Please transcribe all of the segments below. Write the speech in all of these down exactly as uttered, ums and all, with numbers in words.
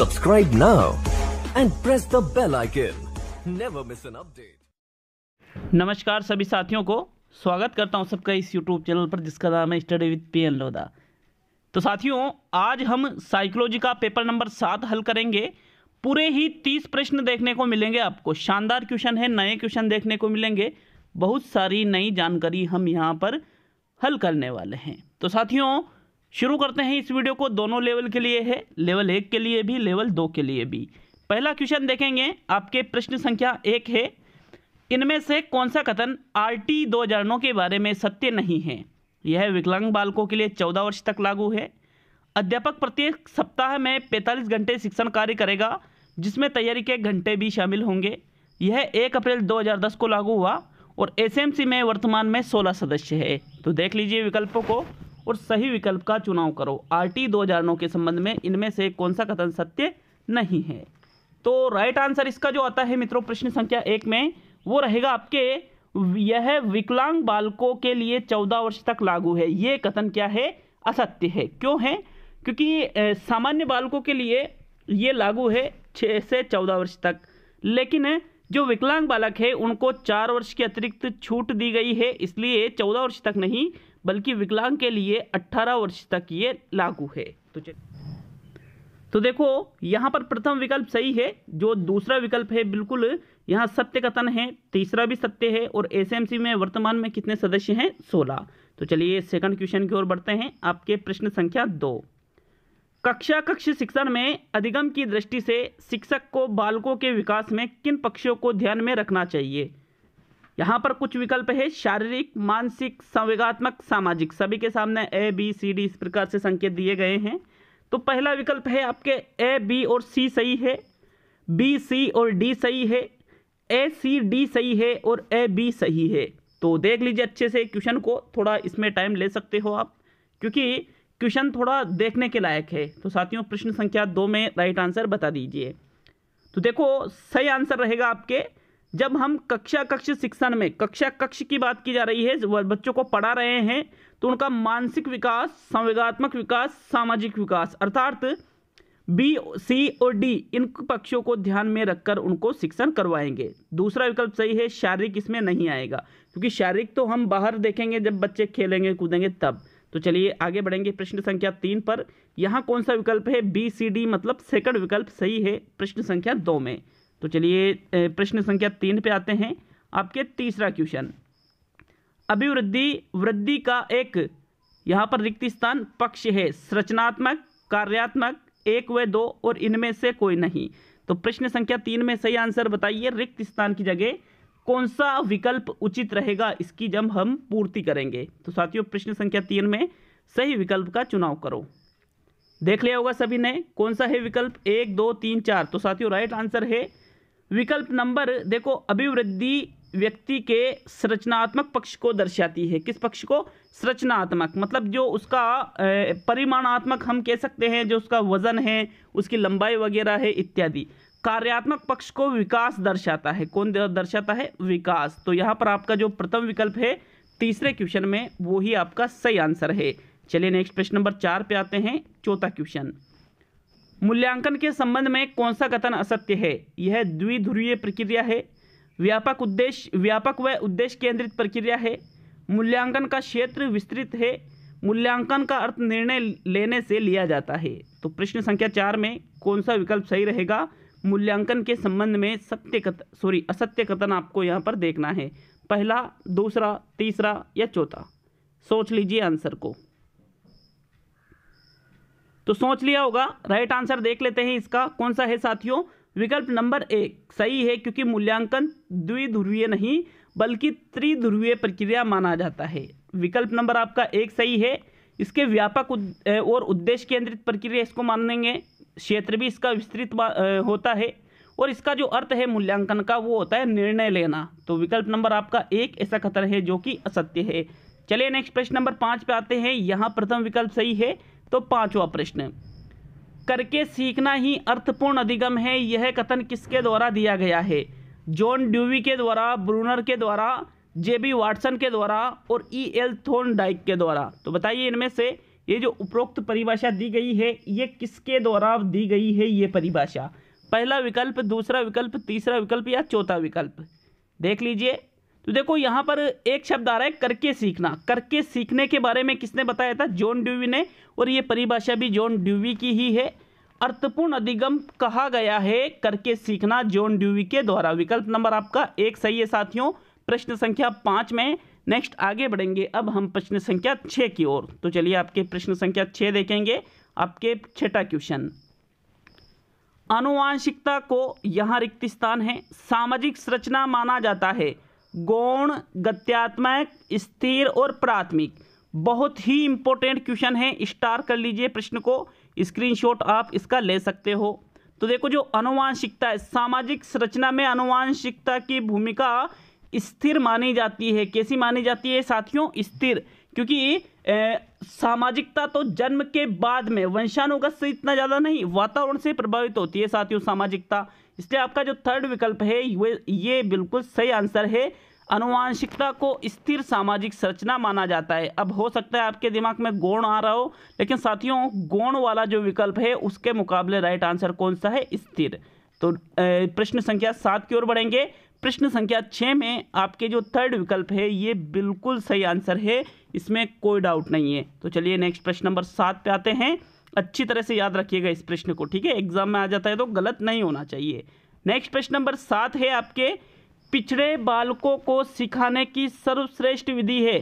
Subscribe now and press the bell icon. Never miss an update. नमस्कार सभी साथियों को स्वागत करता हूं सबका इस YouTube चैनल पर जिसका नाम है स्टडी विद पीएन लोदा। तो साथियों आज हम साइकोलॉजी का पेपर नंबर सात हल करेंगे। पूरे ही तीस प्रश्न देखने को मिलेंगे आपको। शानदार क्वेश्चन है, नए क्वेश्चन देखने को मिलेंगे, बहुत सारी नई जानकारी हम यहाँ पर हल करने वाले हैं। तो साथियों शुरू करते हैं इस वीडियो को। दोनों लेवल के लिए है, लेवल एक के लिए भी, लेवल दो के लिए भी। पहला क्वेश्चन देखेंगे आपके प्रश्न संख्या एक है। इनमें से कौन सा कथन आर टी दो हज़ार नौ के बारे में सत्य नहीं है? यह विकलांग बालकों के लिए चौदह वर्ष तक लागू है। अध्यापक प्रत्येक सप्ताह में पैंतालीस घंटे शिक्षण कार्य करेगा जिसमें तैयारी के घंटे भी शामिल होंगे। यह एक अप्रैल दो हज़ार दस को लागू हुआ और एसएमसी में वर्तमान में सोलह सदस्य है। तो देख लीजिए विकल्पों को और सही विकल्प का चुनाव करो। आरटी दो हज़ार नौ के संबंध में इनमें से कौन सा कथन सत्य नहीं है? तो राइट आंसर इसका जो आता है मित्रों प्रश्न संख्या एक में वो रहेगा आपके यह विकलांग बालकों के लिए चौदह वर्ष तक लागू है। ये कथन क्या है? असत्य है। क्यों है? क्योंकि सामान्य बालकों के लिए ये लागू है छः से चौदह वर्ष तक, लेकिन जो विकलांग बालक है उनको चार वर्ष की अतिरिक्त छूट दी गई है, इसलिए चौदह वर्ष तक नहीं बल्कि विकलांग के लिए अठारह वर्ष तक ये लागू है। तो तो देखो यहाँ पर प्रथम विकल्प सही है, जो दूसरा विकल्प है बिल्कुल यहाँ सत्य कथन है, तीसरा भी सत्य है और एसएमसी में वर्तमान में कितने सदस्य हैं? सोलह। तो चलिए सेकंड क्वेश्चन की ओर बढ़ते हैं आपके प्रश्न संख्या दो। कक्षा कक्ष शिक्षण में अधिगम की दृष्टि से शिक्षक को बालकों के विकास में किन पक्षों को ध्यान में रखना चाहिए? यहाँ पर कुछ विकल्प है शारीरिक, मानसिक, संवेगात्मक, सामाजिक। सभी के सामने ए बी सी डी इस प्रकार से संकेत दिए गए हैं। तो पहला विकल्प है आपके ए बी और सी सही है, बी सी और डी सही है, ए सी डी सही है और ए बी सही है। तो देख लीजिए अच्छे से क्वेश्चन को, थोड़ा इसमें टाइम ले सकते हो आप क्योंकि क्वेश्चन थोड़ा देखने के लायक है। तो साथियों प्रश्न संख्या दो में राइट आंसर बता दीजिए। तो देखो सही आंसर रहेगा आपके, जब हम कक्षा कक्ष शिक्षण में, कक्षा कक्ष की बात की जा रही है, बच्चों को पढ़ा रहे हैं तो उनका मानसिक विकास, संवेगात्मक विकास, सामाजिक विकास अर्थात बी सी और डी इन पक्षों को ध्यान में रखकर उनको शिक्षण करवाएंगे। दूसरा विकल्प सही है, शारीरिक इसमें नहीं आएगा क्योंकि शारीरिक तो हम बाहर देखेंगे जब बच्चे खेलेंगे कूदेंगे तब। तो चलिए आगे बढ़ेंगे प्रश्न संख्या तीन पर। यहाँ कौन सा विकल्प है? बी सी डी मतलब सेकंड विकल्प सही है प्रश्न संख्या दो में। तो चलिए प्रश्न संख्या तीन पे आते हैं आपके तीसरा क्वेश्चन। अभिवृद्धि वृद्धि का एक यहाँ पर रिक्त स्थान पक्ष है, संरचनात्मक, कार्यात्मक, एक व दो और इनमें से कोई नहीं। तो प्रश्न संख्या तीन में सही आंसर बताइए, रिक्त स्थान की जगह कौन सा विकल्प उचित रहेगा इसकी जब हम पूर्ति करेंगे। तो साथियों प्रश्न संख्या तीन में सही विकल्प का चुनाव करो। देख लिया होगा सभी ने कौन सा है विकल्प, एक दो तीन चार। तो साथियों राइट आंसर है विकल्प नंबर, देखो अभिवृद्धि व्यक्ति के संरचनात्मक पक्ष को दर्शाती है। किस पक्ष को? संरचनात्मक मतलब जो उसका परिमाणात्मक हम कह सकते हैं, जो उसका वजन है, उसकी लंबाई वगैरह है इत्यादि। कार्यात्मक पक्ष को विकास दर्शाता है। कौन दर्शाता है? विकास। तो यहाँ पर आपका जो प्रथम विकल्प है तीसरे क्वेश्चन में वो ही आपका सही आंसर है। चलिए नेक्स्ट प्रश्न नंबर चार पे आते हैं, चौथा क्वेश्चन। मूल्यांकन के संबंध में कौन सा कथन असत्य है? यह द्विध्रुवीय प्रक्रिया है, व्यापक उद्देश्य, व्यापक व उद्देश्य केंद्रित प्रक्रिया है, मूल्यांकन का क्षेत्र विस्तृत है, मूल्यांकन का अर्थ निर्णय लेने से लिया जाता है। तो प्रश्न संख्या चार में कौन सा विकल्प सही रहेगा? मूल्यांकन के संबंध में सत्य कथन, सॉरी असत्य कथन आपको यहाँ पर देखना है, पहला, दूसरा, तीसरा या चौथा। सोच लीजिए आंसर को। तो सोच लिया होगा, राइट आंसर देख लेते हैं इसका कौन सा है। साथियों विकल्प नंबर एक सही है क्योंकि मूल्यांकन द्विध्रुवीय नहीं बल्कि त्रिध्रुवीय प्रक्रिया माना जाता है। विकल्प नंबर आपका एक सही है। इसके व्यापक और उद्देश्य केंद्रित प्रक्रिया इसको मानेंगे, क्षेत्र भी इसका विस्तृत होता है और इसका जो अर्थ है मूल्यांकन का वो होता है निर्णय लेना। तो विकल्प नंबर आपका एक ऐसा कथन है जो कि असत्य है। चलिए नेक्स्ट प्रश्न नंबर पाँच पे आते हैं। यहाँ प्रथम विकल्प सही है। तो पांचवा प्रश्न, करके सीखना ही अर्थपूर्ण अधिगम है, यह कथन किसके द्वारा दिया गया है? जॉन ड्यूवी के द्वारा, ब्रूनर के द्वारा, जेबी वाटसन के द्वारा और ई एल थॉर्नडाइक के द्वारा। तो बताइए इनमें से ये जो उपरोक्त परिभाषा दी गई है ये किसके द्वारा दी गई है ये परिभाषा? पहला विकल्प, दूसरा विकल्प, तीसरा विकल्प या चौथा विकल्प? देख लीजिए। तो देखो यहाँ पर एक शब्द आ रहा है करके सीखना। करके सीखने के बारे में किसने बताया था? जॉन ड्यूवी ने। और ये परिभाषा भी जॉन ड्यूवी की ही है। अर्थपूर्ण अधिगम कहा गया है करके सीखना जॉन ड्यूवी के द्वारा। विकल्प नंबर आपका एक सही है साथियों, प्रश्न संख्या पाँच में। नेक्स्ट आगे बढ़ेंगे अब हम प्रश्न संख्या छः की ओर। तो चलिए आपके प्रश्न संख्या छः देखेंगे। आपके छठा क्वेश्चन, आनुवांशिकता को यहाँ रिक्त स्थान है, सामाजिक संरचना माना जाता है, गौण, गत्यात्मक, स्थिर और प्राथमिक। बहुत ही इंपॉर्टेंट क्वेश्चन है, स्टार कर लीजिए प्रश्न को, स्क्रीनशॉट आप इसका ले सकते हो। तो देखो जो आनुवांशिकता है, सामाजिक संरचना में आनुवांशिकता की भूमिका स्थिर मानी जाती है। कैसी मानी जाती है साथियों? स्थिर, क्योंकि सामाजिकता तो जन्म के बाद में, वंशानुगत से इतना ज़्यादा नहीं, वातावरण से प्रभावित होती है साथियों सामाजिकता। इसलिए आपका जो थर्ड विकल्प है ये बिल्कुल सही आंसर है। आनुवांशिकता को स्थिर सामाजिक संरचना माना जाता है। अब हो सकता है आपके दिमाग में गौण आ रहा हो, लेकिन साथियों गौण वाला जो विकल्प है उसके मुकाबले राइट आंसर कौन सा है? स्थिर। तो प्रश्न संख्या सात की ओर बढ़ेंगे। प्रश्न संख्या छः में आपके जो थर्ड विकल्प है ये बिल्कुल सही आंसर है, इसमें कोई डाउट नहीं है। तो चलिए नेक्स्ट प्रश्न नंबर सात पे आते हैं। अच्छी तरह से याद रखिएगा इस प्रश्न को, ठीक है? एग्जाम में आ जाता है तो गलत नहीं होना चाहिए। नेक्स्ट प्रश्न नंबर सात है आपके, पिछड़े बालकों को सिखाने की सर्वश्रेष्ठ विधि है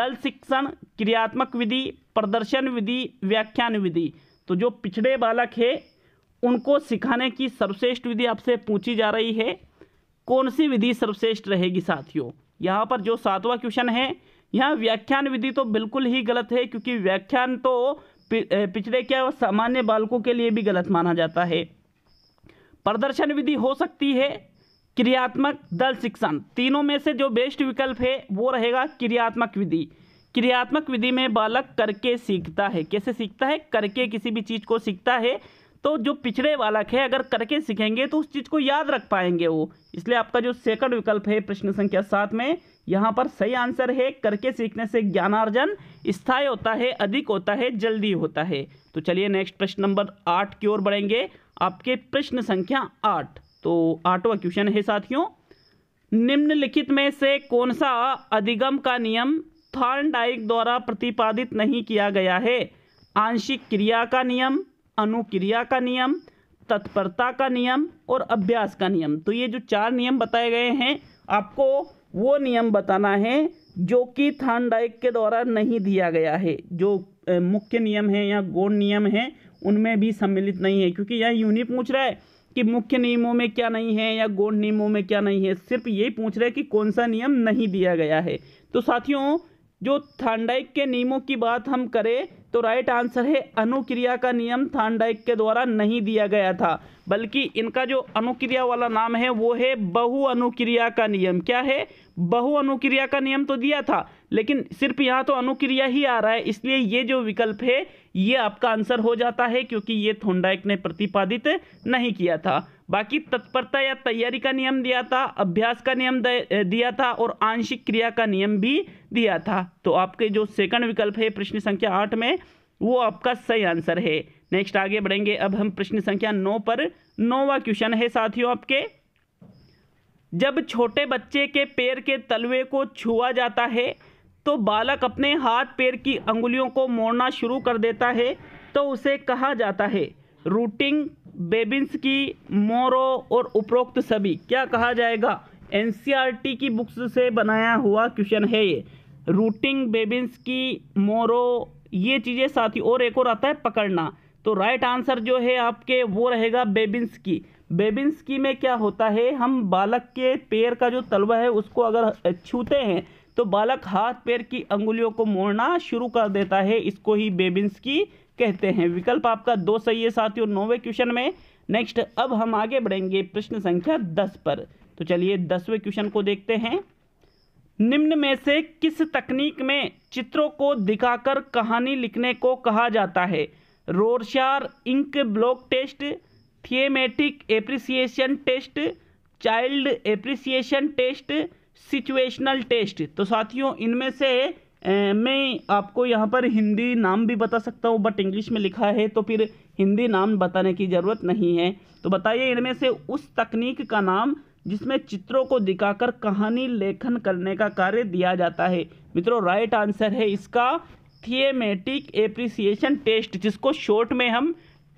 दल शिक्षण, क्रियात्मक विधि, प्रदर्शन विधि, व्याख्यान विधि। तो जो पिछड़े बालक है उनको सिखाने की सर्वश्रेष्ठ विधि आपसे पूछी जा रही है, कौन सी विधि सर्वश्रेष्ठ रहेगी साथियों? यहाँ पर जो सातवां क्वेश्चन है, यहाँ व्याख्यान विधि तो बिल्कुल ही गलत है, क्योंकि व्याख्यान तो पिछड़े क्या सामान्य बालकों के लिए भी गलत माना जाता है। प्रदर्शन विधि हो सकती है, क्रियात्मक, दल शिक्षण। तीनों में से जो बेस्ट विकल्प है वो रहेगा क्रियात्मक विधि। क्रियात्मक विधि में बालक करके सीखता है। कैसे सीखता है? करके किसी भी चीज़ को सीखता है। तो जो पिछड़े बालक है अगर करके सीखेंगे तो उस चीज़ को याद रख पाएंगे वो। इसलिए आपका जो सेकंड विकल्प है प्रश्न संख्या सात में यहाँ पर सही आंसर है, करके सीखने से ज्ञानार्जन स्थायी होता है, अधिक होता है, जल्दी होता है। तो चलिए नेक्स्ट प्रश्न नंबर आठ की ओर बढ़ेंगे। आपके प्रश्न संख्या आठ, तो आठवां क्वेश्चन है साथियों, निम्नलिखित में से कौन सा अधिगम का नियम थॉर्नडाइक द्वारा प्रतिपादित नहीं किया गया है? आंशिक क्रिया का नियम, अनुक्रिया का नियम, तत्परता का नियम और अभ्यास का नियम। तो ये जो चार नियम बताए गए हैं आपको वो नियम बताना है जो कि थॉर्नडाइक के द्वारा नहीं दिया गया है। जो मुख्य नियम है या गौण नियम है उनमें भी सम्मिलित नहीं है, क्योंकि यहाँ यूनिट पूछ रहा है कि मुख्य नियमों में क्या नहीं है या गौण नियमों में क्या नहीं है, सिर्फ यही पूछ रहा है कि कौन सा नियम नहीं दिया गया है। तो साथियों जो थॉर्नडाइक के नियमों की बात हम करें तो राइट आंसर है अनुक्रिया का नियम थॉर्नडाइक के द्वारा नहीं दिया गया था, बल्कि इनका जो अनुक्रिया वाला नाम है वो है बहु अनुक्रिया का नियम। क्या है? बहु अनुक्रिया का नियम तो दिया था, लेकिन सिर्फ यहाँ तो अनुक्रिया ही आ रहा है, इसलिए ये जो विकल्प है ये आपका आंसर हो जाता है, क्योंकि ये थॉर्नडाइक ने प्रतिपादित नहीं किया था। बाकी तत्परता या तैयारी का नियम दिया था, अभ्यास का नियम दिया था और आंशिक क्रिया का नियम भी दिया था। तो आपके जो सेकंड विकल्प है प्रश्न संख्या आठ में वो आपका सही आंसर है। नेक्स्ट आगे बढ़ेंगे अब हम प्रश्न संख्या नौ पर। नौवां क्वेश्चन है साथियों आपके, जब छोटे बच्चे के पैर के तलवे को छुआ जाता है तो बालक अपने हाथ पैर की अंगुलियों को मोड़ना शुरू कर देता है तो उसे कहा जाता है रूटिंग, बेबिंस्की, मोरो और उपरोक्त सभी। क्या कहा जाएगा? एनसीईआरटी की बुक्स से बनाया हुआ क्वेश्चन है ये। रूटिंग, बेबिंस्की, मोरो ये चीज़ें साथी, और एक और आता है पकड़ना। तो राइट आंसर जो है आपके वो रहेगा बेबिंस्की। बेबिंस्की में क्या होता है, हम बालक के पैर का जो तलवा है उसको अगर छूते हैं तो बालक हाथ पैर की अंगुलियों को मोड़ना शुरू कर देता है, इसको ही बेबिंस्की कहते हैं। विकल्प आपका दो सही है साथियों नौवें क्वेश्चन में। नेक्स्ट अब हम आगे बढ़ेंगे प्रश्न संख्या दस पर। तो चलिए दसवें क्वेश्चन को देखते हैं। निम्न में से किस तकनीक में चित्रों को दिखाकर कहानी लिखने को कहा जाता है? Rorschach ink blot test, thematic appreciation test, child appreciation test, situational test. तो साथियों इनमें से मैं आपको यहाँ पर हिंदी नाम भी बता सकता हूँ, बट इंग्लिश में लिखा है तो फिर हिंदी नाम बताने की ज़रूरत नहीं है। तो बताइए इनमें से उस तकनीक का नाम जिसमें चित्रों को दिखाकर कहानी लेखन करने का कार्य दिया जाता है। मित्रों राइट आंसर है इसका थीमेटिक एप्रिसिएशन टेस्ट, जिसको शॉर्ट में हम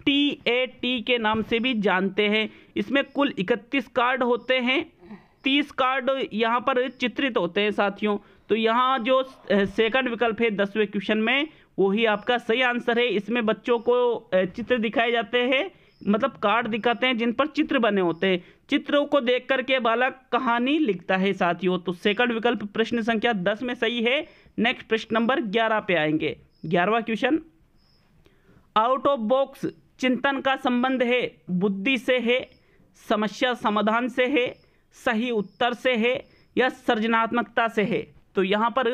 टी ए टी के नाम से भी जानते हैं। इसमें कुल इकतीस कार्ड होते हैं, तीस कार्ड यहाँ पर चित्रित होते हैं साथियों। तो यहाँ जो सेकंड विकल्प है दसवें क्वेश्चन में वही आपका सही आंसर है। इसमें बच्चों को चित्र दिखाए जाते हैं, मतलब कार्ड दिखाते हैं जिन पर चित्र बने होते हैं। चित्रों को देख करके बालक कहानी लिखता है साथियों। तो सेकंड विकल्प प्रश्न संख्या दस में सही है। नेक्स्ट प्रश्न नंबर ग्यारह पे आएंगे। ग्यारहवां क्वेश्चन, आउट ऑफ बॉक्स चिंतन का संबंध है बुद्धि से है, समस्या समाधान से है, सही उत्तर से है या सृजनात्मकता से है। तो यहाँ पर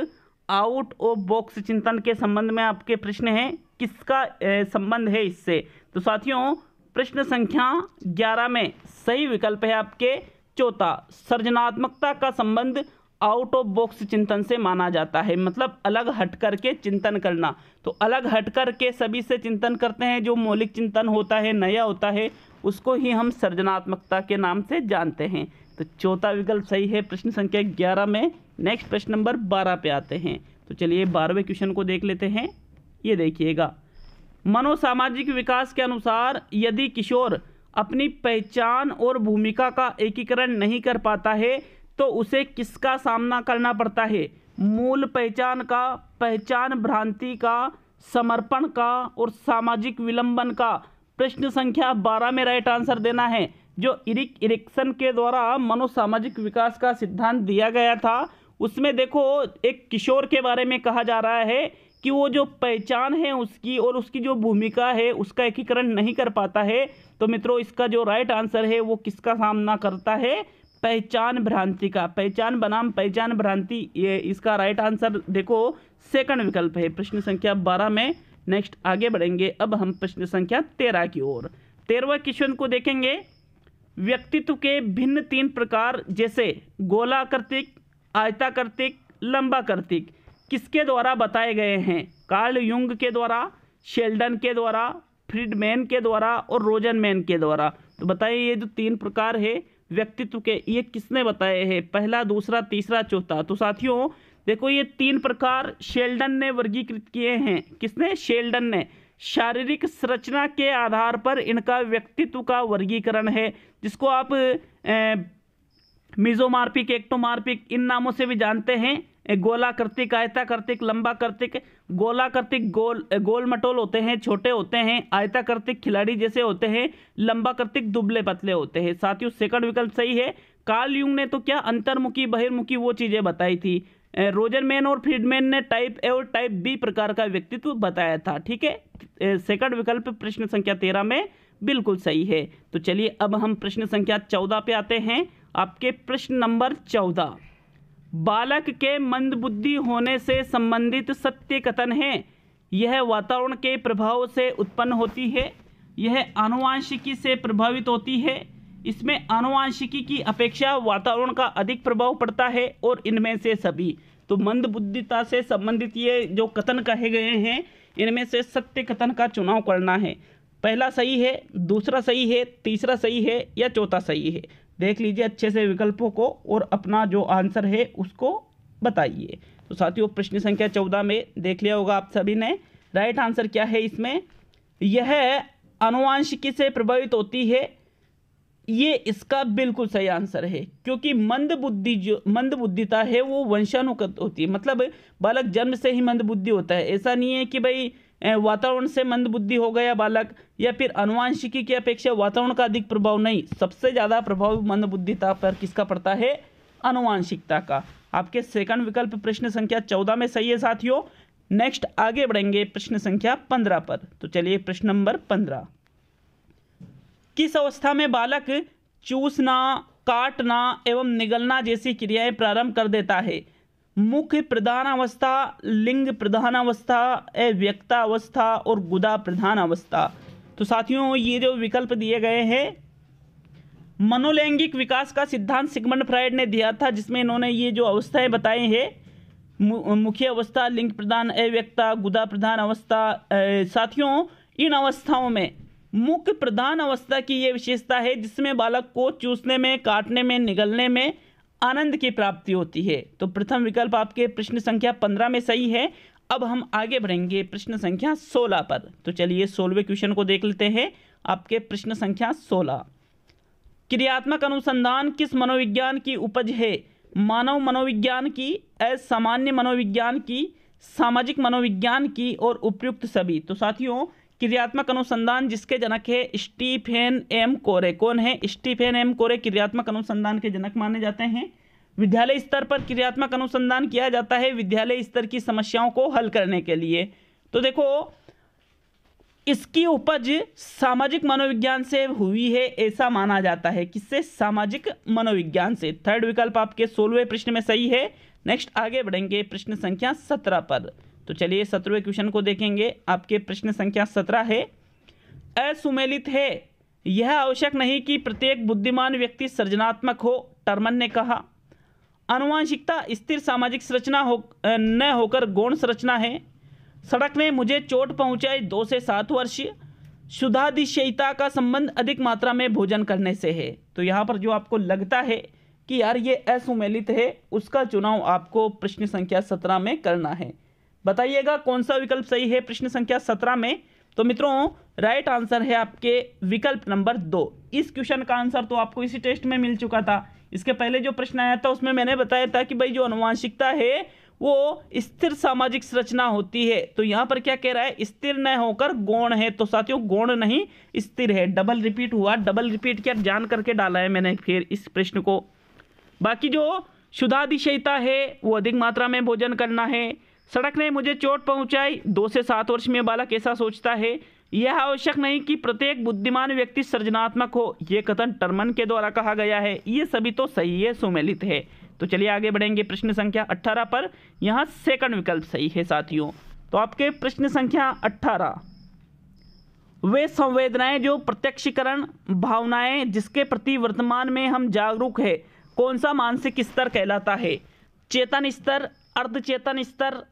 आउट ऑफ बॉक्स चिंतन के संबंध में आपके प्रश्न हैं, किसका संबंध है इससे। तो साथियों प्रश्न संख्या ग्यारह में सही विकल्प है आपके चौथा, सृजनात्मकता का संबंध आउट ऑफ बॉक्स चिंतन से माना जाता है, मतलब अलग हट कर के चिंतन करना। तो अलग हट कर के सभी से चिंतन करते हैं, जो मौलिक चिंतन होता है, नया होता है, उसको ही हम सृजनात्मकता के नाम से जानते हैं। तो चौथा विकल्प सही है प्रश्न संख्या ग्यारह में। नेक्स्ट प्रश्न नंबर बारह पे आते हैं। तो चलिए बारहवें क्वेश्चन को देख लेते हैं। ये देखिएगा, मनोसामाजिक विकास के अनुसार यदि किशोर अपनी पहचान और भूमिका का एकीकरण नहीं कर पाता है तो उसे किसका सामना करना पड़ता है। मूल पहचान का, पहचान भ्रांति का, समर्पण का और सामाजिक विलंबन का। प्रश्न संख्या बारह में राइट आंसर देना है। जो इरिक इरिक्सन के द्वारा मनोसामाजिक विकास का सिद्धांत दिया गया था, उसमें देखो एक किशोर के बारे में कहा जा रहा है कि वो जो पहचान है उसकी और उसकी जो भूमिका है उसका एकीकरण नहीं कर पाता है। तो मित्रों इसका जो राइट आंसर है वो किसका सामना करता है, पहचान भ्रांति का। पहचान बनाम पहचान भ्रांति, ये इसका राइट आंसर देखो सेकंड विकल्प है प्रश्न संख्या बारह में। नेक्स्ट आगे बढ़ेंगे, अब हम प्रश्न संख्या तेरह की ओर। तेरहवें क्वेश्चन को देखेंगे। व्यक्तित्व के भिन्न तीन प्रकार जैसे गोलाकृतिक, आयताकृतिक, लंबाकृतिक किसके द्वारा बताए गए हैं। कार्ल युंग के द्वारा, शेल्डन के द्वारा, फ्रीडमैन के द्वारा और रोजनमैन के द्वारा। तो बताइए ये जो तीन प्रकार है व्यक्तित्व के, ये किसने बताए हैं, पहला, दूसरा, तीसरा, चौथा। तो साथियों देखो ये तीन प्रकार शेल्डन ने वर्गीकृत किए हैं। किसने, शेल्डन ने। शारीरिक संरचना के आधार पर इनका व्यक्तित्व का वर्गीकरण है, जिसको आप मेसोमॉर्फिक, एक्टोमॉर्फिक इन नामों से भी जानते हैं। गोलाकृतिक, आयताकृतिक, लंबाकृतिक। गोलाकृतिक गोल गोल मटोल होते हैं, छोटे होते हैं। आयताकृतिक खिलाड़ी जैसे होते हैं। लंबाकृतिक दुबले पतले होते हैं। साथियों सेकंड विकल्प सही है। कार्ल युंग ने तो क्या अंतर्मुखी, बहिर्मुखी वो चीज़ें बताई थी। रोजनमैन और फ्रीडमैन ने टाइप ए और टाइप बी प्रकार का व्यक्तित्व बताया था। ठीक है, सेकंड विकल्प प्रश्न संख्या तेरह में बिल्कुल सही है। तो चलिए अब हम प्रश्न संख्या चौदह पे आते हैं। आपके प्रश्न नंबर चौदह, बालक के मंदबुद्धि होने से संबंधित सत्य कथन है। यह वातावरण के प्रभाव से उत्पन्न होती है, यह आनुवांशिकी से प्रभावित होती है, इसमें आनुवांशिकी की अपेक्षा वातावरण का अधिक प्रभाव पड़ता है और इनमें से सभी। तो मंदबुद्धिता से संबंधित ये जो कथन कहे गए हैं इनमें से सत्य कथन का चुनाव करना है। पहला सही है, दूसरा सही है, तीसरा सही है या चौथा सही है। देख लीजिए अच्छे से विकल्पों को और अपना जो आंसर है उसको बताइए। तो साथियों प्रश्न संख्या चौदह में देख लिया होगा आप सभी ने, राइट आंसर क्या है इसमें, यह आनुवांशिकी से प्रभावित होती है, ये इसका बिल्कुल सही आंसर है। क्योंकि मंदबुद्धि जो मंदबुद्धिता है वो वंशानुगत होती है, मतलब बालक जन्म से ही मंदबुद्धि होता है। ऐसा नहीं है कि भाई वातावरण से मंदबुद्धि हो गया बालक, या फिर आनुवांशिकी की अपेक्षा वातावरण का अधिक प्रभाव नहीं। सबसे ज़्यादा प्रभाव मंदबुद्धिता पर किसका पड़ता है, आनुवांशिकता का। आपके सेकंड विकल्प प्रश्न संख्या चौदह में सही है साथियों। नेक्स्ट आगे बढ़ेंगे प्रश्न संख्या पंद्रह पर। तो चलिए प्रश्न नंबर पंद्रह, किस अवस्था में बालक चूसना, काटना एवं निगलना जैसी क्रियाएं प्रारंभ कर देता है। मुख्य प्रधान अवस्था, लिंग प्रधान अवस्था, अव्यक्ता अवस्था और गुदा प्रधान अवस्था। तो साथियों ये जो विकल्प दिए गए हैं, मनोलैंगिक विकास का सिद्धांत सिगमंड फ्रायड ने दिया था, जिसमें इन्होंने ये जो अवस्थाएं बताई हैं मुख्य अवस्था, लिंग प्रधान अव्यक्ता, गुदा प्रधान अवस्था। साथियों इन अवस्थाओं में मुख्य प्रधान अवस्था की ये विशेषता है जिसमें बालक को चूसने में, काटने में, निगलने में आनंद की प्राप्ति होती है। तो प्रथम विकल्प आपके प्रश्न संख्या पंद्रह में सही है। अब हम आगे बढ़ेंगे प्रश्न संख्या सोलह पर। तो चलिए सोलहवें क्वेश्चन को देख लेते हैं। आपके प्रश्न संख्या सोलह, क्रियात्मक अनुसंधान किस मनोविज्ञान की उपज है? मानव मनोविज्ञान की, असामान्य मनोविज्ञान की, सामाजिक मनोविज्ञान की और उपयुक्त सभी। तो साथियों क्रियात्मक अनुसंधान जिसके जनक है स्टीफेन एम कोरे। कौन है? स्टीफेन एम कोरे क्रियात्मक अनुसंधान के जनक माने जाते हैं। विद्यालय स्तर पर क्रियात्मक अनुसंधान किया जाता है विद्यालय स्तर की समस्याओं को हल करने के लिए। तो देखो इसकी उपज सामाजिक मनोविज्ञान से हुई है ऐसा माना जाता है। किससे? सामाजिक मनोविज्ञान से। थर्ड विकल्प आपके सोलहवें प्रश्न में सही है। नेक्स्ट आगे बढ़ेंगे प्रश्न संख्या सत्रह पर। तो चलिए सत्रहवें क्वेश्चन को देखेंगे। आपके प्रश्न संख्या सत्रह है, असुमेलित है, यह आवश्यक नहीं कि प्रत्येक बुद्धिमान व्यक्ति सृजनात्मक हो, टर्मन ने कहा। आनुवंशिकता स्थिर सामाजिक संरचना हो न होकर गौण संरचना है। सड़क ने मुझे चोट पहुंचाई, दो से सात वर्ष। क्षुधातिशयता का संबंध अधिक मात्रा में भोजन करने से है। तो यहाँ पर जो आपको लगता है कि यार ये असुमेलित है उसका चुनाव आपको प्रश्न संख्या सत्रह में करना है। बताइएगा कौन सा विकल्प सही है प्रश्न संख्या सत्रह में। तो मित्रों राइट आंसर है आपके विकल्प नंबर दो। इस क्वेश्चन का आंसर तो आपको इसी टेस्ट में मिल चुका था। इसके पहले जो प्रश्न आया था उसमें मैंने बताया था कि भाई जो आनुवंशिकता है वो स्थिर सामाजिक संरचना होती है। तो यहाँ पर क्या कह रहा है? स्थिर न होकर गौण है। तो साथियों गौण नहीं स्थिर है। डबल रिपीट हुआ। डबल रिपीट क्या जान करके डाला है मैंने फिर इस प्रश्न को। बाकी जो क्षुधातिशयता है वो अधिक मात्रा में भोजन करना है। सड़क ने मुझे चोट पहुंचाई, दो से सात वर्ष में बालक ऐसा सोचता है। यह आवश्यक नहीं कि प्रत्येक बुद्धिमान व्यक्ति सृजनात्मक हो, यह कथन टर्मन के द्वारा कहा गया है। ये सभी तो सही है, सुमेलित है। तो चलिए आगे बढ़ेंगे प्रश्न संख्या अठारह पर। यहाँ सेकंड विकल्प सही है साथियों। तो आपके प्रश्न संख्या अठारह, वे संवेदनाएं जो प्रत्यक्षीकरण भावनाएं जिसके प्रति वर्तमान में हम जागरूक है कौन सा मानसिक स्तर कहलाता है? चेतन स्तर, अर्धचेतन स्तर,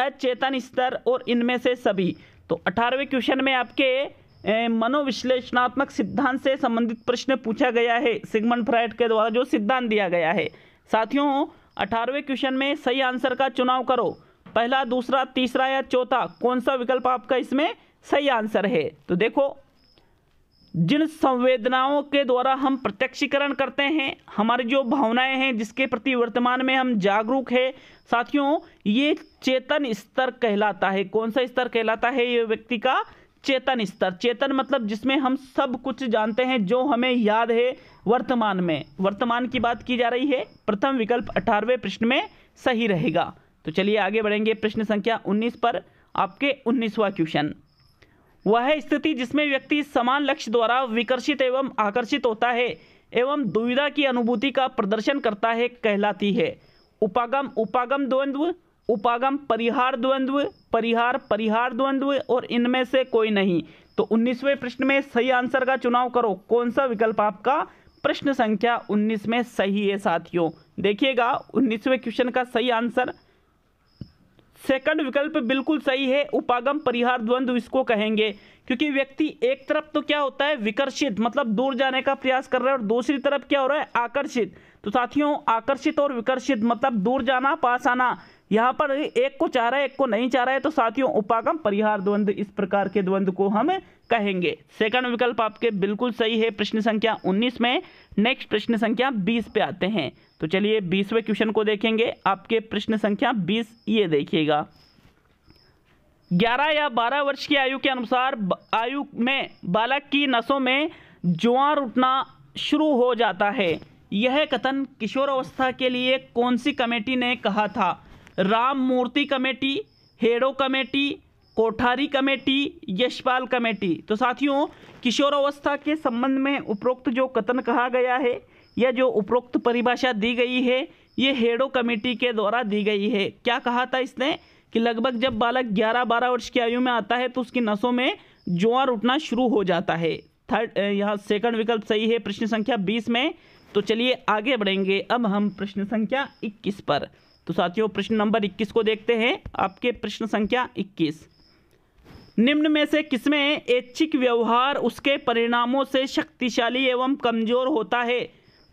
अचेतन स्तर और इनमें से सभी। तो अठारहवें क्वेश्चन में आपके मनोविश्लेषणात्मक सिद्धांत से संबंधित प्रश्न पूछा गया है। सिगमंड फ्रॉयड के द्वारा जो सिद्धांत दिया गया है। साथियों अठारहवें क्वेश्चन में सही आंसर का चुनाव करो। पहला, दूसरा, तीसरा या चौथा, कौन सा विकल्प आपका इसमें सही आंसर है? तो देखो जिन संवेदनाओं के द्वारा हम प्रत्यक्षीकरण करते हैं, हमारी जो भावनाएं हैं जिसके प्रति वर्तमान में हम जागरूक है, साथियों ये चेतन स्तर कहलाता है। कौन सा स्तर कहलाता है ये व्यक्ति का? चेतन स्तर। चेतन मतलब जिसमें हम सब कुछ जानते हैं जो हमें याद है वर्तमान में। वर्तमान की बात की जा रही है। प्रथम विकल्प अठारहवें प्रश्न में सही रहेगा। तो चलिए आगे बढ़ेंगे प्रश्न संख्या उन्नीस पर। आपके उन्नीसवां क्वेश्चन, वह स्थिति जिसमें व्यक्ति समान लक्ष्य द्वारा विकर्षित एवं आकर्षित होता है एवं दुविधा की अनुभूति का प्रदर्शन करता है कहलाती है। उपागम, उपागम द्वंद्व, उपागम परिहार द्वंद्व, परिहार परिहार द्वंद्व और इनमें से कोई नहीं। तो उन्नीसवें प्रश्न में सही आंसर का चुनाव करो। कौन सा विकल्प आपका प्रश्न संख्या उन्नीस में सही है साथियों? देखिएगा उन्नीसवें क्वेश्चन का सही आंसर सेकंड विकल्प बिल्कुल सही है। उपागम परिहार द्वंद्व इसको कहेंगे क्योंकि व्यक्ति एक तरफ तो क्या होता है विकर्षित, मतलब दूर जाने का प्रयास कर रहा है, और दूसरी तरफ क्या हो रहा है आकर्षित। तो साथियों आकर्षित और विकर्षित मतलब दूर जाना पास आना, यहाँ पर एक को चाह रहा है एक को नहीं चाह रहा है। तो साथियों उपागम परिहार द्वंद्व इस प्रकार के द्वंद्व को हम कहेंगे। सेकंड विकल्प आपके बिल्कुल सही है प्रश्न संख्या उन्नीस में। नेक्स्ट प्रश्न संख्या बीस पे आते हैं। तो चलिए बीसवें क्वेश्चन को देखेंगे। आपके प्रश्न संख्या बीस, ये देखिएगा, ग्यारह या बारह वर्ष की आयु के अनुसार आयु में बालक की नसों में ज्वार उठना शुरू हो जाता है। यह कथन किशोरावस्था के लिए कौन सी कमेटी ने कहा था? राम मूर्ति कमेटी, हेडो committee, Kothari committee, Yashpal committee. तो साथियों किशोरावस्था के संबंध में उपरोक्त जो कथन कहा गया है या जो उपरोक्त परिभाषा दी गई है ये हेडो कमेटी के द्वारा दी गई है। क्या कहा था इसने कि लगभग जब बालक ग्यारह बारह वर्ष की आयु में आता है तो उसकी नसों में ज्वार उठना शुरू हो जाता है। थर्ड यहाँ सेकंड विकल्प सही है प्रश्न संख्या बीस में। तो चलिए आगे बढ़ेंगे अब हम प्रश्न संख्या इक्कीस पर। तो साथियों प्रश्न नंबर इक्कीस को देखते हैं। आपके प्रश्न संख्या इक्कीस, निम्न में से किसमें ऐच्छिक व्यवहार उसके परिणामों से शक्तिशाली एवं कमजोर होता है?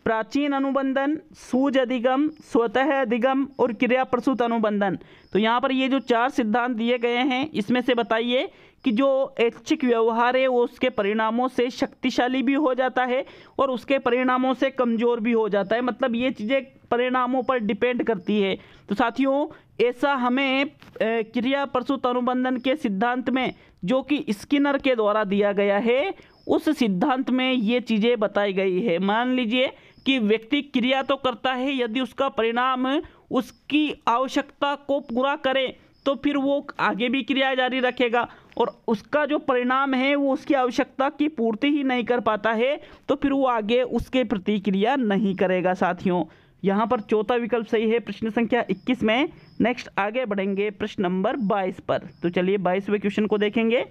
प्राचीन अनुबंधन, सूझ अधिगम, स्वतः अधिगम और क्रिया प्रसूत अनुबंधन। तो यहाँ पर ये जो चार सिद्धांत दिए गए हैं इसमें से बताइए कि जो ऐच्छिक व्यवहार है वो उसके परिणामों से शक्तिशाली भी हो जाता है और उसके परिणामों से कमज़ोर भी हो जाता है, मतलब ये चीज़ें परिणामों पर डिपेंड करती है। तो साथियों ऐसा हमें क्रिया प्रसूत अनुबंधन के सिद्धांत में, जो कि स्किनर के द्वारा दिया गया है, उस सिद्धांत में ये चीज़ें बताई गई है। मान लीजिए कि व्यक्ति क्रिया तो करता है, यदि उसका परिणाम उसकी आवश्यकता को पूरा करे तो फिर वो आगे भी क्रिया जारी रखेगा, और उसका जो परिणाम है वो उसकी आवश्यकता की पूर्ति ही नहीं कर पाता है तो फिर वो आगे उसके प्रति क्रिया नहीं करेगा। साथियों यहाँ पर चौथा विकल्प सही है प्रश्न संख्या इक्कीस में। नेक्स्ट आगे बढ़ेंगे प्रश्न नंबर बाईस पर। तो चलिए बाईसवें क्वेश्चन को देखेंगे।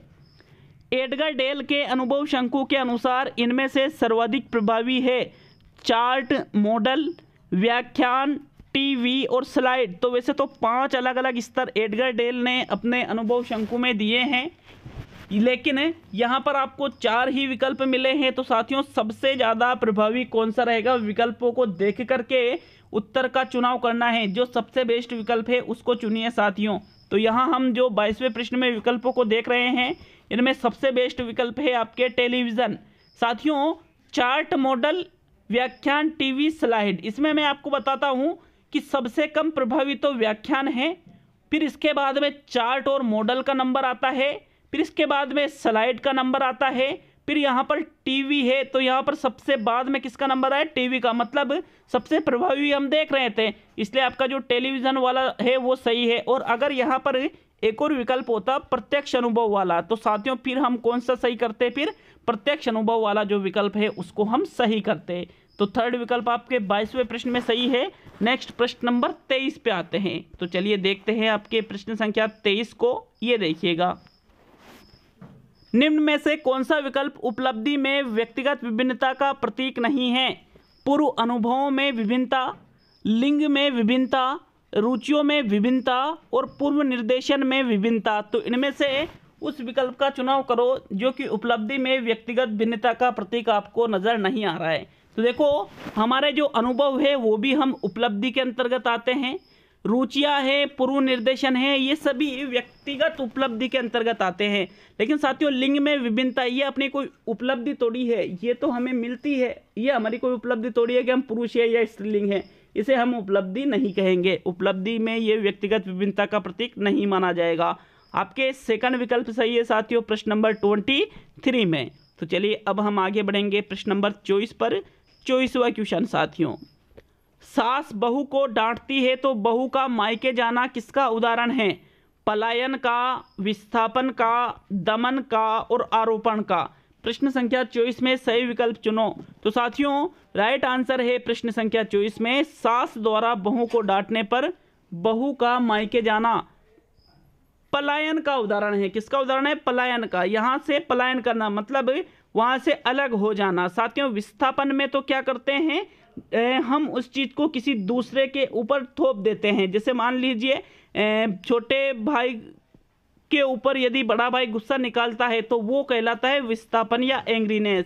एडगर डेल के अनुभव शंकु के अनुसार इनमें से सर्वाधिक प्रभावी है चार्ट, मॉडल, व्याख्यान, टीवी और स्लाइड। तो वैसे तो पांच अलग अलग स्तर एडगर डेल ने अपने अनुभव शंकु में दिए हैं, लेकिन यहाँ पर आपको चार ही विकल्प मिले हैं। तो साथियों सबसे ज़्यादा प्रभावी कौन सा रहेगा, विकल्पों को देख करके उत्तर का चुनाव करना है। जो सबसे बेस्ट विकल्प है उसको चुनिए साथियों। तो यहाँ हम जो बाईसवें प्रश्न में विकल्पों को देख रहे हैं, इनमें सबसे बेस्ट विकल्प है आपके टेलीविज़न। साथियों चार्ट, मॉडल, व्याख्यान, टीवी, स्लाइड, इसमें मैं आपको बताता हूँ कि सबसे कम प्रभावी तो व्याख्यान है, फिर इसके बाद में चार्ट और मॉडल का नंबर आता है, फिर इसके बाद में स्लाइड का नंबर आता है, फिर यहाँ पर टीवी है। तो यहाँ पर सबसे बाद में किसका नंबर आया, टीवी का, मतलब सबसे प्रभावी हम देख रहे थे, इसलिए आपका जो टेलीविज़न वाला है वो सही है। और अगर यहाँ पर एक और विकल्प होता प्रत्यक्ष अनुभव वाला, तो साथियों फिर हम कौन सा सही करते, फिर प्रत्यक्ष अनुभव वाला जो विकल्प है उसको हम सही करते। तो थर्ड विकल्प आपके बाईसवें प्रश्न में सही है। नेक्स्ट प्रश्न नंबर तेईस पे आते हैं। तो चलिए देखते हैं आपके प्रश्न संख्या तेईस को। ये देखिएगा, निम्न में से कौन सा विकल्प उपलब्धि में व्यक्तिगत विभिन्नता का प्रतीक नहीं है? पूर्व अनुभवों में विभिन्नता, लिंग में विभिन्नता, रुचियों में विभिन्नता और पूर्व निर्देशन में विभिन्नता। तो इनमें से उस विकल्प का चुनाव करो जो कि उपलब्धि में व्यक्तिगत भिन्नता का प्रतीक आपको नज़र नहीं आ रहा है। तो देखो हमारे जो अनुभव है वो भी हम उपलब्धि के अंतर्गत आते हैं, रुचियाँ है, पूर्व निर्देशन है, ये सभी व्यक्तिगत उपलब्धि के अंतर्गत आते हैं। लेकिन साथियों लिंग में विभिन्नता, ये अपनी कोई उपलब्धि थोड़ी है, ये तो हमें मिलती है, ये हमारी कोई उपलब्धि थोड़ी है कि हम पुरुष है या स्त्रीलिंग है, इसे हम उपलब्धि नहीं कहेंगे। उपलब्धि में ये व्यक्तिगत विभिन्नता का प्रतीक नहीं माना जाएगा। आपके सेकंड विकल्प सही है साथियों प्रश्न नंबर ट्वेंटी थ्री में। तो चलिए अब हम आगे बढ़ेंगे प्रश्न नंबर चौबीस पर। चौबीसवा क्वेश्चन साथियों, सास बहू को डांटती है तो बहू का मायके जाना किसका उदाहरण है? पलायन का, विस्थापन का, दमन का और आरोपण का। प्रश्न संख्या चौबीस में सही विकल्प चुनो। तो साथियों राइट आंसर है प्रश्न संख्या चौबीस में, सास द्वारा बहू को डांटने पर बहू का मायके जाना पलायन का उदाहरण है। किसका उदाहरण है? पलायन का। यहाँ से पलायन करना मतलब वहाँ से अलग हो जाना। साथियों विस्थापन में तो क्या करते हैं, हम उस चीज़ को किसी दूसरे के ऊपर थोप देते हैं। जैसे मान लीजिए छोटे भाई के ऊपर यदि बड़ा भाई गुस्सा निकालता है तो वो कहलाता है विस्थापन या एंग्रीनेस।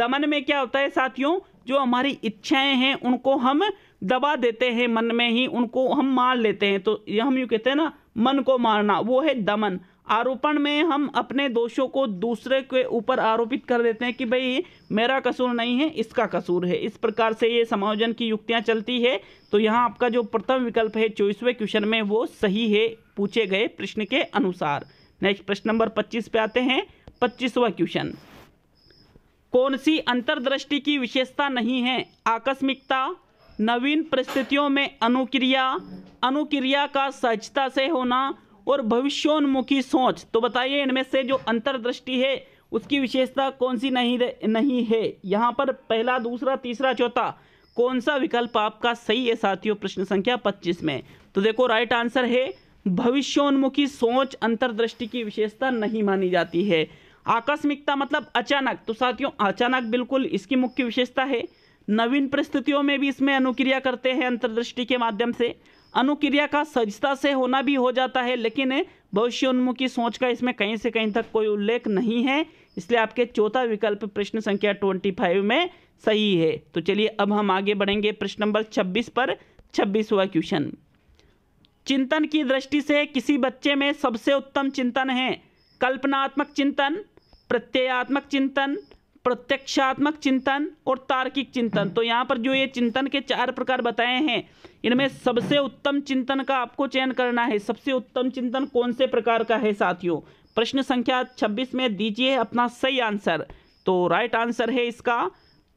दमन में क्या होता है साथियों, जो हमारी इच्छाएं हैं उनको हम दबा देते हैं, मन में ही उनको हम मार लेते हैं, तो यह हम यूँ कहते हैं ना मन को मारना, वो है दमन। आरोपण में हम अपने दोषों को दूसरे के ऊपर आरोपित कर देते हैं कि भाई मेरा कसूर नहीं है, इसका कसूर है। इस प्रकार से ये समायोजन की युक्तियां चलती है। तो यहाँ आपका जो प्रथम विकल्प है चौबीसवें क्वेश्चन में वो सही है पूछे गए प्रश्न के अनुसार। नेक्स्ट प्रश्न नंबर पच्चीस पे आते हैं। पच्चीसवां क्वेश्चन, कौन सी अंतर्दृष्टि की विशेषता नहीं है? आकस्मिकता, नवीन परिस्थितियों में अनुक्रिया, अनुक्रिया का सहजता से होना और भविष्योन्मुखी सोच। तो बताइए इनमें से जो अंतर्दृष्टि है उसकी विशेषता कौन सी नहीं नहीं है? यहाँ पर पहला, दूसरा, तीसरा, चौथा, कौन सा विकल्प आपका सही है साथियों प्रश्न संख्या पच्चीस में? तो देखो राइट आंसर है भविष्योन्मुखी सोच अंतर्दृष्टि की विशेषता नहीं मानी जाती है। आकस्मिकता मतलब अचानक, तो साथियों अचानक बिल्कुल इसकी मुख्य विशेषता है। नवीन परिस्थितियों में भी इसमें अनुक्रिया करते हैं अंतर्दृष्टि के माध्यम से। अनुक्रिया का सहजता से होना भी हो जाता है, लेकिन भविष्योन्मुखी सोच का इसमें कहीं से कहीं तक कोई उल्लेख नहीं है, इसलिए आपके चौथा विकल्प प्रश्न संख्या पच्चीस में सही है। तो चलिए अब हम आगे बढ़ेंगे प्रश्न नंबर छब्बीस पर। छब्बीसवा क्वेश्चन, चिंतन की दृष्टि से किसी बच्चे में सबसे उत्तम चिंतन है कल्पनात्मक चिंतन, प्रत्ययात्मक चिंतन, प्रत्यक्षात्मक चिंतन और तार्किक चिंतन। तो यहाँ पर जो ये चिंतन के चार प्रकार बताए हैं, इनमें सबसे उत्तम चिंतन का आपको चयन करना है। सबसे उत्तम चिंतन कौन से प्रकार का है साथियों? प्रश्न संख्या छब्बीस में दीजिए अपना सही आंसर। तो राइट आंसर है इसका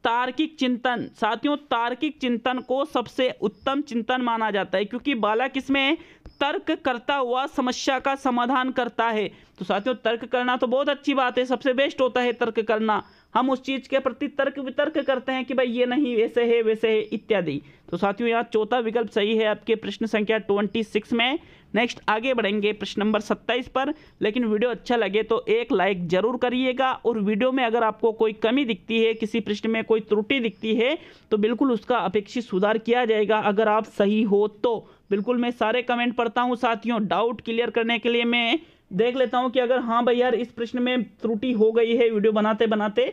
तार्किक चिंतन। साथियों तार्किक चिंतन को सबसे उत्तम चिंतन माना जाता है, क्योंकि बालक इसमें तर्क करता हुआ समस्या का समाधान करता है। तो साथियों तर्क करना तो बहुत अच्छी बात है, सबसे बेस्ट होता है तर्क करना। हम उस चीज़ के प्रति तर्क वितर्क करते हैं कि भाई ये नहीं वैसे है वैसे है इत्यादि। तो साथियों यहाँ चौथा विकल्प सही है आपके प्रश्न संख्या छब्बीस में। नेक्स्ट आगे बढ़ेंगे प्रश्न नंबर सत्ताईस पर, लेकिन वीडियो अच्छा लगे तो एक लाइक जरूर करिएगा, और वीडियो में अगर आपको कोई कमी दिखती है, किसी प्रश्न में कोई त्रुटि दिखती है, तो बिल्कुल उसका अपेक्षित सुधार किया जाएगा अगर आप सही हो तो। बिल्कुल मैं सारे कमेंट पढ़ता हूँ साथियों, डाउट क्लियर करने के लिए मैं देख लेता हूं कि अगर हाँ भाई यार इस प्रश्न में त्रुटि हो गई है वीडियो बनाते बनाते,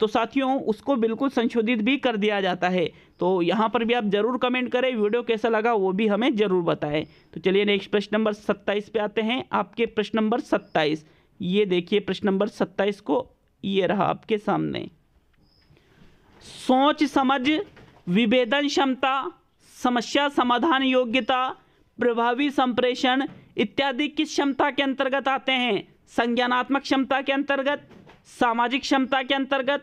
तो साथियों उसको बिल्कुल संशोधित भी कर दिया जाता है। तो यहाँ पर भी आप जरूर कमेंट करें, वीडियो कैसा लगा वो भी हमें जरूर बताएं। तो चलिए नेक्स्ट प्रश्न नंबर सत्ताईस पे आते हैं। आपके प्रश्न नंबर सत्ताईस, ये देखिए प्रश्न नंबर सत्ताईस को, ये रहा आपके सामने। सोच समझ, विभेदन क्षमता, समस्या समाधान योग्यता, प्रभावी संप्रेषण इत्यादि किस क्षमता के अंतर्गत आते हैं? संज्ञानात्मक क्षमता के अंतर्गत, सामाजिक क्षमता के अंतर्गत,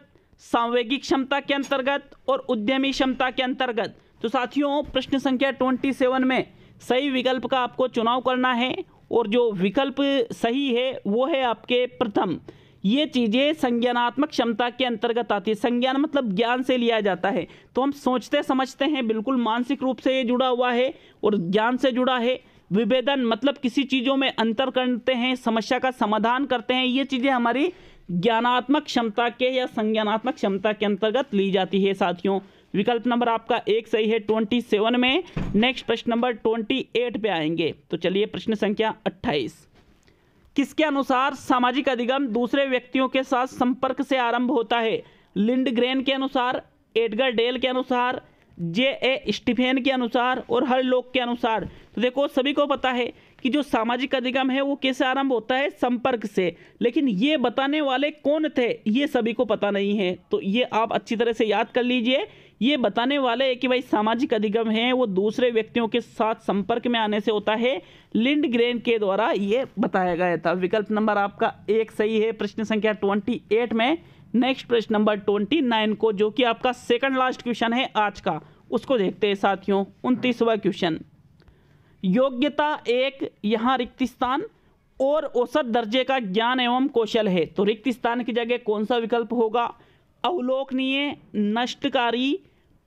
सांवेगिक क्षमता के अंतर्गत और उद्यमी क्षमता के अंतर्गत। तो साथियों प्रश्न संख्या सत्ताईस में सही विकल्प का आपको चुनाव करना है, और जो विकल्प सही है वो है आपके प्रथम। ये चीज़ें संज्ञानात्मक क्षमता के अंतर्गत आती है। संज्ञान मतलब ज्ञान से लिया जाता है, तो हम सोचते समझते हैं, बिल्कुल मानसिक रूप से ये जुड़ा हुआ है और ज्ञान से जुड़ा है। विभेदन मतलब किसी चीज़ों में अंतर करते हैं, समस्या का समाधान करते हैं, ये चीज़ें हमारी ज्ञानात्मक क्षमता के या संज्ञानात्मक क्षमता के अंतर्गत ली जाती है। साथियों विकल्प नंबर आपका एक सही है सत्ताईस में। नेक्स्ट प्रश्न नंबर अट्ठाईस पे आएंगे। तो चलिए प्रश्न संख्या अट्ठाईस, किसके अनुसार सामाजिक अधिगम दूसरे व्यक्तियों के साथ संपर्क से आरंभ होता है? लिंडग्रेन के अनुसार, एडगर डेल के अनुसार, जे ए स्टीफेन के अनुसार और हर लोग के अनुसार। तो देखो सभी को पता है कि जो सामाजिक अधिगम है वो कैसे आरंभ होता है? संपर्क से। लेकिन ये बताने वाले कौन थे ये सभी को पता नहीं है, तो ये आप अच्छी तरह से याद कर लीजिए। ये बताने वाले है कि भाई सामाजिक अधिगम है वो दूसरे व्यक्तियों के साथ संपर्क में आने से होता है, लिंडग्रेन के द्वारा ये बताया गया था। विकल्प नंबर आपका एक सही है प्रश्न संख्या अट्ठाईस में। नेक्स्ट प्रश्न नंबर उनतीस को, जो कि आपका सेकंड लास्ट क्वेश्चन है आज का, उसको देखते हैं साथियों। उनतीसवा क्वेश्चन, योग्यता एक, यहाँ रिक्त स्थान और औसत दर्जे का ज्ञान एवं कौशल है। तो रिक्त स्थान की जगह कौन सा विकल्प होगा? अवलोकनीय, नष्टकारी,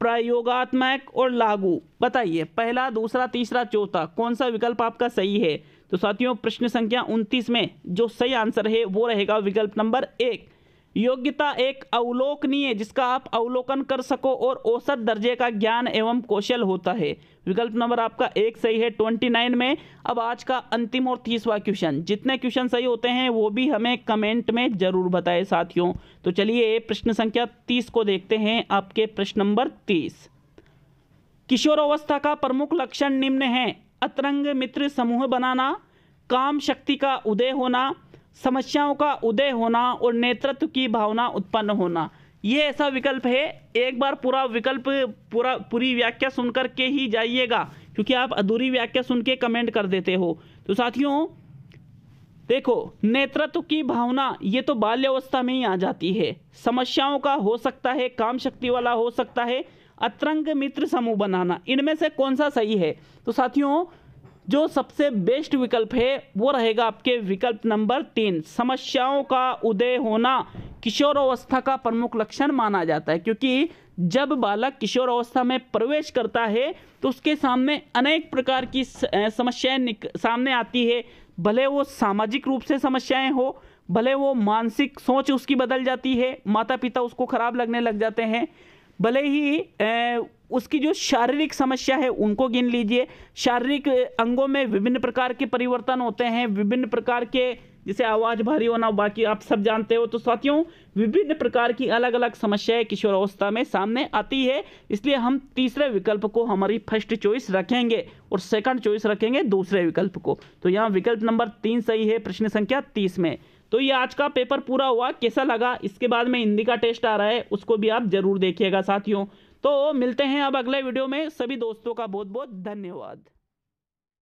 प्रयोगात्मक और लागू। बताइए पहला, दूसरा, तीसरा, चौथा, कौन सा विकल्प आपका सही है? तो साथियों प्रश्न संख्या उनतीस में जो सही आंसर है वो रहेगा विकल्प नंबर एक, योग्यता एक अवलोकनीय, जिसका आप अवलोकन कर सको और औसत दर्जे का ज्ञान एवं कौशल होता है। विकल्प नंबर आपका एक सही है उनतीस में। अब आज का अंतिम और तीसवा क्वेश्चन, जितने क्वेश्चन सही होते हैं वो भी हमें कमेंट में जरूर बताएं साथियों। तो चलिए प्रश्न संख्या तीस को देखते हैं। आपके प्रश्न नंबर तीस, किशोरावस्था का प्रमुख लक्षण निम्न है, अतरंग मित्र समूह बनाना, काम शक्ति का उदय होना, समस्याओं का उदय होना और नेतृत्व की भावना उत्पन्न होना। ये ऐसा विकल्प है, एक बार पूरा विकल्प पूरा पूरी व्याख्या सुन कर के ही जाइएगा, क्योंकि आप अधूरी व्याख्या सुन के कमेंट कर देते हो। तो साथियों देखो, नेतृत्व की भावना ये तो बाल्यावस्था में ही आ जाती है, समस्याओं का हो सकता है, काम शक्ति वाला हो सकता है, अतरंग मित्र समूह बनाना, इनमें से कौन सा सही है? तो साथियों जो सबसे बेस्ट विकल्प है वो रहेगा आपके विकल्प नंबर तीन, समस्याओं का उदय होना किशोरावस्था का प्रमुख लक्षण माना जाता है, क्योंकि जब बालक किशोरावस्था में प्रवेश करता है तो उसके सामने अनेक प्रकार की समस्याएं सामने आती है, भले वो सामाजिक रूप से समस्याएं हो, भले वो मानसिक सोच उसकी बदल जाती है, माता पिता उसको खराब लगने लग जाते हैं, भले ही ए, उसकी जो शारीरिक समस्या है उनको गिन लीजिए। शारीरिक अंगों में विभिन्न प्रकार के परिवर्तन होते हैं, विभिन्न प्रकार के, जैसे आवाज़ भारी होना, बाकी आप सब जानते हो। तो साथियों, विभिन्न प्रकार की अलग अलग समस्याएं किशोरावस्था में सामने आती है, इसलिए हम तीसरे विकल्प को हमारी फर्स्ट चॉइस रखेंगे और सेकंड चॉइस रखेंगे दूसरे विकल्प को। तो यहाँ विकल्प नंबर तीन सही है प्रश्न संख्या तीस में। तो ये आज का पेपर पूरा हुआ, कैसा लगा? इसके बाद में हिंदी का टेस्ट आ रहा है, उसको भी आप जरूर देखिएगा साथियों। तो मिलते हैं अब अगले वीडियो में। सभी दोस्तों का बहुत बहुत धन्यवाद।